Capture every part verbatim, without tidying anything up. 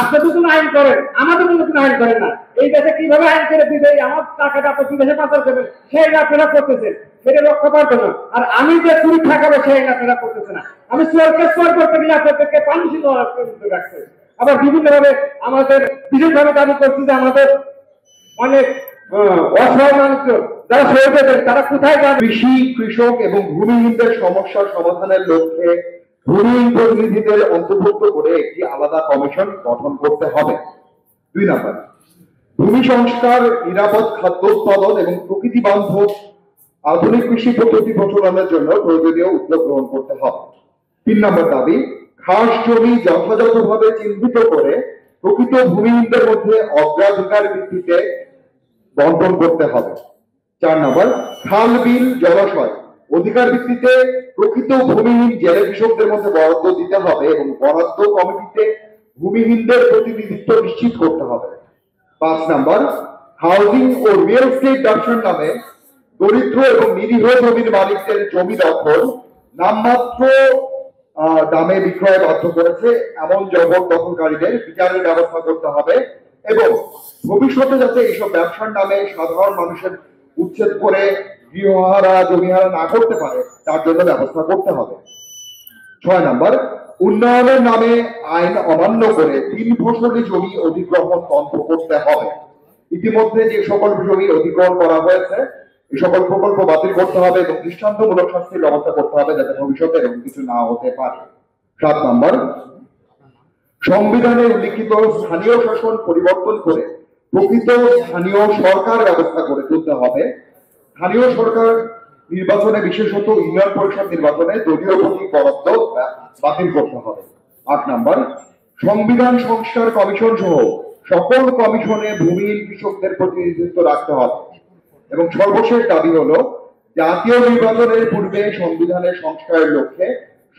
আত্মটুকু আইন করেন, আমাদের কোনো আইন করেন না। এই দেশে কিভাবে আইন করে দিবে, আমার টাকাটা প্রতি দেশে পাচার করবেন, সেই আইন আপনারা করতেছেন, সেটা লক্ষ্য পারবেন না। আর আমি যে চুরি ঠাকাবো সেই আইন আপনারা করতেছে না। আমি চোরকে চোর করতে গেলে আপনাদেরকে পানিশি রাখতে, আবার বিভিন্নভাবে আমাদের বিশেষভাবে দাবি করছি যে আমাদের অনেক অসহায় মানুষজন যারা সরে যাবেন তারা কোথায় যান। কৃষি, কৃষক এবং ভূমিহীনদের সমস্যা সমাধানের লক্ষ্যে ভূমি প্রতিনিধিদের অন্তর্ভুক্ত করে একটি আলাদা কমিশন গঠন করতে হবে। দুই নাম্বার, ভূমি সংস্কার, নিরাপদ খাদ্য উৎপাদন এবং প্রকৃতি বান্ধব আধুনিক কৃষি পদ্ধতি প্রচলনের জন্য প্রয়োজনীয় উদ্যোগ গ্রহণ করতে হবে। তিন নাম্বার দাবি, খাস জমি যথাযথভাবে চিহ্নিত করে প্রকৃত ভূমিহীনদের মধ্যে অগ্রাধিকার ভিত্তিতে বন্টন করতে হবে। চার নাম্বার, খাল, বিল, জলাশয় অধিকার ভিত্তিতে প্রকৃত ভূমিহীন জেলা কৃষকদের মধ্যে বরাদ্দ দিতে হবে এবং বরাদ্দ কমিটিতে ভূমিহীনদের প্রতিনিধিত্ব নিশ্চিত করতে হবে। পাঁচ নাম্বার, হাউজিং ও রিয়েল এস্টেট ব্যবসার নামে দরিদ্র এবং নিরীহ জমির মালিকদের জমি দখল নামমাত্র দামে বিক্রয় বাধ্য করেছে এমন জবর দখলকারীদের বিচারের ব্যবস্থা করতে হবে এবং ভবিষ্যতে যাতে এইসব ব্যবসার নামে সাধারণ মানুষের উচ্ছেদ করে গৃহহারা জমিহারা না করতে পারে তার জন্য ব্যবস্থা করতে হবে। ছয় নাম্বার, উন্নয়নের নামে আইন অমান্য করে তিন ফসলি জমি অধিগ্রহণ বন্ধ করতে হবে। ইতিমধ্যে যে সকল জমি অধিগ্রহণ করা হয়েছে এই সকল প্রকল্প বাতিল করতে হবে এবং দৃষ্টান্তমূলক শাস্তির ব্যবস্থা করতে হবে যাতে ভবিষ্যতে এরকম কিছু না হতে পারে। সাত নাম্বার, সংবিধানে উল্লিখিত স্থানীয় শাসন পরিবর্তন করে প্রকৃত স্থানীয় সরকার ব্যবস্থা করে তুলতে হবে। স্থানীয় সরকার নির্বাচনে, বিশেষত ইউনিয়ন পরিষদ নির্বাচনে দলীয় প্রতীক বরাদ্দ বাতিল করতে হবে। আট নাম্বার, সংবিধান সংস্কার কমিশন সহ সকল কমিশনে ভূমিহীন কৃষকদের প্রতিনিধিত্ব রাখতে হবে। এবং সর্বশেষ দাবি হল, জাতীয় নির্বাচনের পূর্বে সংবিধানের সংস্কারের লক্ষ্যে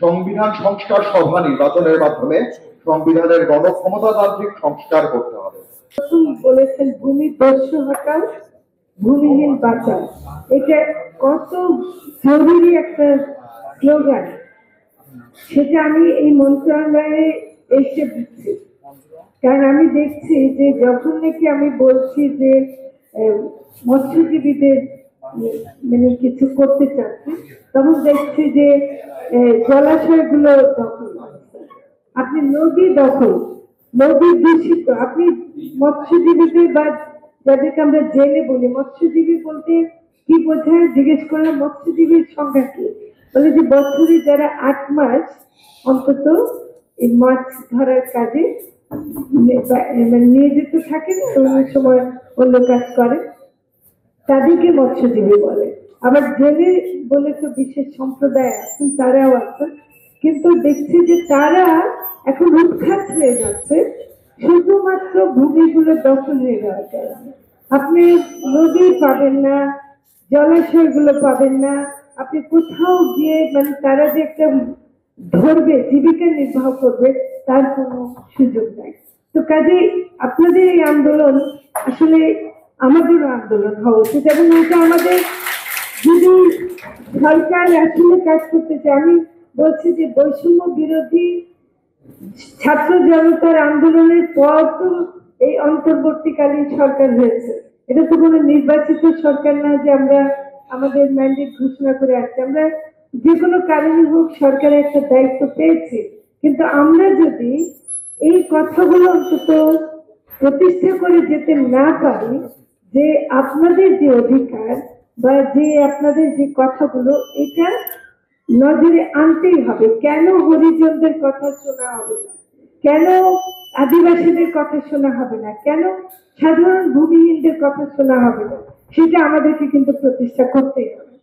সংবিধান সংস্কার সভা নির্বাচনের মাধ্যমে সংবিধানের গণক্ষমতাতান্ত্রিক সংস্কার করতে হবে। বলেছেন ভূমি দস্যু হটাও, ভূমিহীন বাঁচাও, এটা কত জরুরি একটা স্লোগান। সেটা আমি এই মন্ত্রণালয়ে এসে দিচ্ছি, কারণ আমি দেখছি যে যখন নাকি আমি বলছি যে মৎস্যজীবীদের মানে কিছু করতে চাচ্ছি, তখন দেখছি যে জলাশয়গুলো দখল, আপনি নদী দখল, নদী দূষিত। আপনি মৎস্যজীবীদের বা যাদেরকে আমরা জেলে বলি, মৎস্যজীবী বলতে কি বোঝায় জিজ্ঞেস করলাম, মৎস্যজীবীর সংখ্যা কি? বলে যে বছরে যারা আট মাস অন্তত এই মাছ ধরার কাজে নিয়ে যেতে থাকে না, অন্য সময় অন্য কাজ করে, তাদেরকে মৎস্যজীবী বলে। আবার জেলে বলে তো বিশেষ সম্প্রদায় আছেন, তারাও আছেন, কিন্তু দেখছি যে তারা এখন উৎখাত হয়ে যাচ্ছে শুধুমাত্র ভূমিগুলো দখল হয়ে যাওয়ার কারণে। আপনি নদী পাবেন না, জলাশয়গুলো পাবেন না, আপনি কোথাও গিয়ে মানে তারা যে একটা ধরবে জীবিকা নির্বাহ করবে তার কোনো সুযোগ নাই। তো কাজে আপনাদের এই আন্দোলন আসলে আমাদেরও আন্দোলন হওয়া উচিত এবং এটা আমাদের যদি সরকার আসলে কাজ করতে চায়। আমি বলছি যে বৈষম্য বিরোধী ছাত্র জনতার আন্দোলনের পর তো এই অন্তর্বর্তীকালীন সরকার হয়েছে, এটা তো কোনো নির্বাচিত সরকার না যে আমরা আমাদের ম্যান্ডেট ঘোষণা করে আসছি। আমরা যে কোনো কারণে হোক সরকারের একটা দায়িত্ব পেয়েছি, কিন্তু আমরা যদি এই কথাগুলো অন্তত প্রতিষ্ঠা করে যেতে না পারি যে আপনাদের যে অধিকার বা যে আপনাদের যে কথাগুলো এটা নজরে আনতেই হবে। কেন হরিজনদের কথা শোনা হবে না, কেন আদিবাসীদের কথা শোনা হবে না, কেন সাধারণ ভূমিহীনদের কথা শোনা হবে না, সেটা আমাদেরকে কিন্তু প্রতিষ্ঠা করতেই হবে।